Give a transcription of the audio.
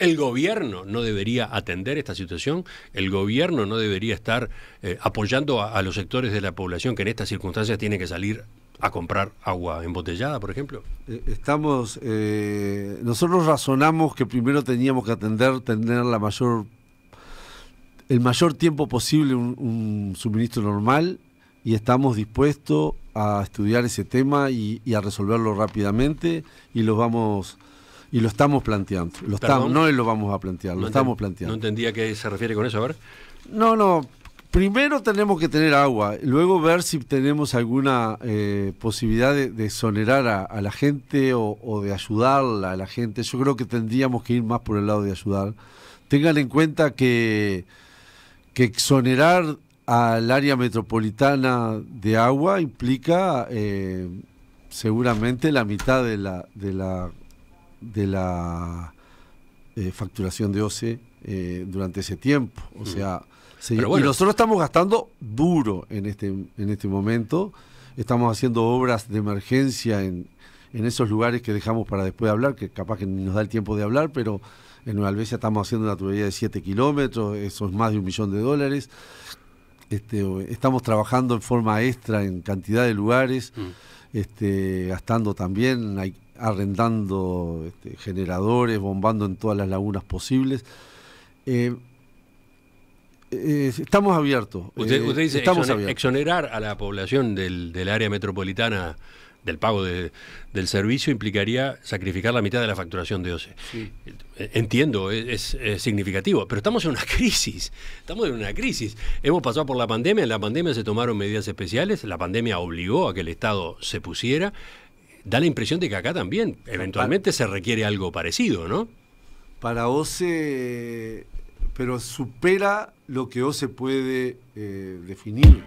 El gobierno no debería atender esta situación, el gobierno no debería estar apoyando a los sectores de la población que en estas circunstancias tienen que salir a comprar agua embotellada, por ejemplo. Nosotros razonamos que primero teníamos que tener el mayor tiempo posible un suministro normal, y estamos dispuestos a estudiar ese tema y a resolverlo rápidamente, y lo estamos planteando. Lo estamos planteando. No entendía a qué se refiere con eso, a ver. No. Primero tenemos que tener agua, luego ver si tenemos alguna posibilidad de exonerar a la gente o de ayudarla a la gente. Yo creo que tendríamos que ir más por el lado de ayudar. Tengan en cuenta que exonerar al área metropolitana de agua implica seguramente la mitad de la facturación de OCE durante ese tiempo. O sea, y nosotros estamos gastando duro en este momento. Estamos haciendo obras de emergencia en esos lugares que dejamos para después de hablar, que capaz que ni nos da el tiempo de hablar, pero en Nueva Alvesia estamos haciendo una tubería de 7 kilómetros, eso es más de $1 millón. Estamos trabajando en forma extra en cantidad de lugares, gastando también, arrendando generadores, bombando en todas las lagunas posibles. Estamos abiertos. Usted dice exonerar a la población del área metropolitana del pago del servicio implicaría sacrificar la mitad de la facturación de OCE. Sí. Entiendo, es significativo, pero estamos en una crisis. Hemos pasado por la pandemia, en la pandemia se tomaron medidas especiales, la pandemia obligó a que el Estado se pusiera. Da la impresión de que acá también, eventualmente, se requiere algo parecido, ¿no? Para OCE, pero supera lo que OCE puede definir.